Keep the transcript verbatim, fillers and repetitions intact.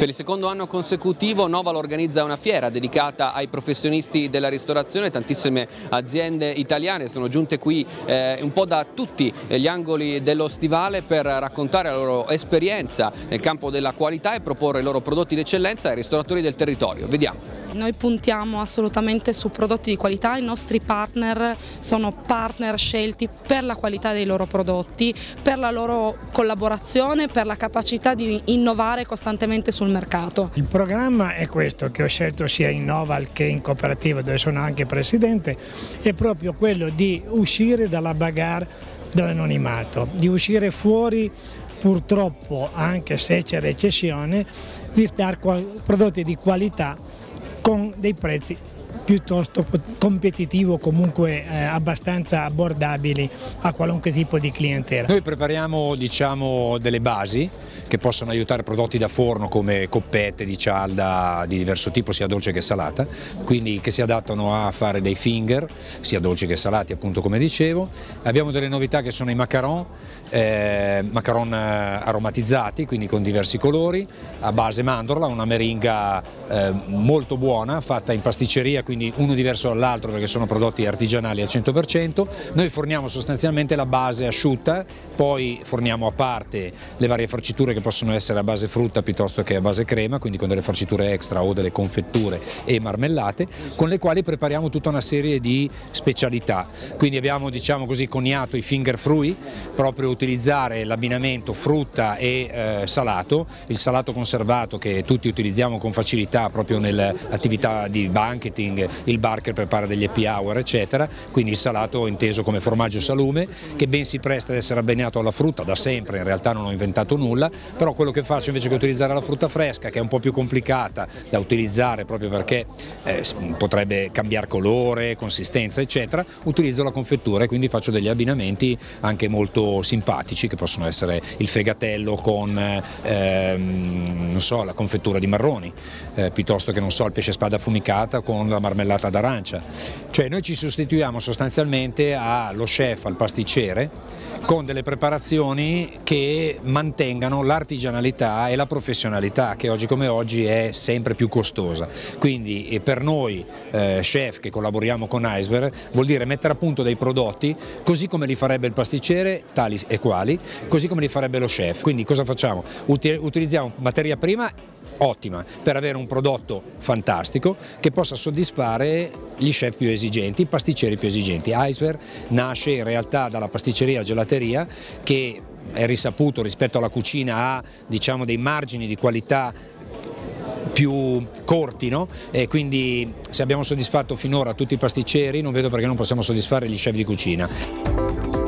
Per il secondo anno consecutivo Noval organizza una fiera dedicata ai professionisti della ristorazione, tantissime aziende italiane sono giunte qui eh, un po' da tutti gli angoli dello stivale per raccontare la loro esperienza nel campo della qualità e proporre i loro prodotti d'eccellenza ai ristoratori del territorio. Vediamo. Noi puntiamo assolutamente su prodotti di qualità, i nostri partner sono partner scelti per la qualità dei loro prodotti, per la loro collaborazione, per la capacità di innovare costantemente sul mercato. Il programma è questo che ho scelto sia in Noval che in cooperativa dove sono anche presidente, è proprio quello di uscire dalla bagarre dell'anonimato, di uscire fuori purtroppo anche se c'è recessione, di dare prodotti di qualità con dei prezzi piuttosto competitivi o comunque eh, abbastanza abbordabili a qualunque tipo di clientela. Noi prepariamo diciamo, delle basi che possono aiutare prodotti da forno come coppette di cialda di diverso tipo, sia dolce che salata, quindi che si adattano a fare dei finger, sia dolci che salati appunto come dicevo. Abbiamo delle novità che sono i macaron, eh, macaron aromatizzati, quindi con diversi colori, a base mandorla, una meringa eh, molto buona, fatta in pasticceria, quindi uno diverso dall'altro perché sono prodotti artigianali al cento per cento. Noi forniamo sostanzialmente la base asciutta, poi forniamo a parte le varie farciture che possono essere a base frutta piuttosto che a base crema, quindi con delle farciture extra o delle confetture e marmellate, con le quali prepariamo tutta una serie di specialità. Quindi abbiamo diciamo così coniato i finger frui, proprio utilizzare l'abbinamento frutta e eh, salato, il salato conservato che tutti utilizziamo con facilità proprio nell'attività di banqueting, il bar che prepara degli happy hour eccetera, quindi il salato inteso come formaggio salume che ben si presta ad essere abbinato alla frutta da sempre, in realtà non ho inventato nulla. Però quello che faccio invece che utilizzare la frutta fresca, che è un po' più complicata da utilizzare proprio perché eh, potrebbe cambiare colore, consistenza eccetera, utilizzo la confettura e quindi faccio degli abbinamenti anche molto simpatici che possono essere il fegatello con eh, non so, la confettura di marroni, eh, piuttosto che non so, il pesce spada affumicata con la marmellata d'arancia. Cioè noi ci sostituiamo sostanzialmente allo chef, al pasticcere, con delle preparazioni che mantengano l'artigianalità e la professionalità che oggi come oggi è sempre più costosa. Quindi per noi eh, chef che collaboriamo con Ice Wer vuol dire mettere a punto dei prodotti così come li farebbe il pasticcere, tali e quali, così come li farebbe lo chef. Quindi cosa facciamo? Uti- utilizziamo materia prima ottima per avere un prodotto fantastico che possa soddisfare gli chef più esigenti, i pasticceri più esigenti. Ice Wer nasce in realtà dalla pasticceria gelateria che è risaputo rispetto alla cucina ha diciamo, dei margini di qualità più corti, no? E quindi se abbiamo soddisfatto finora tutti i pasticceri non vedo perché non possiamo soddisfare gli chef di cucina.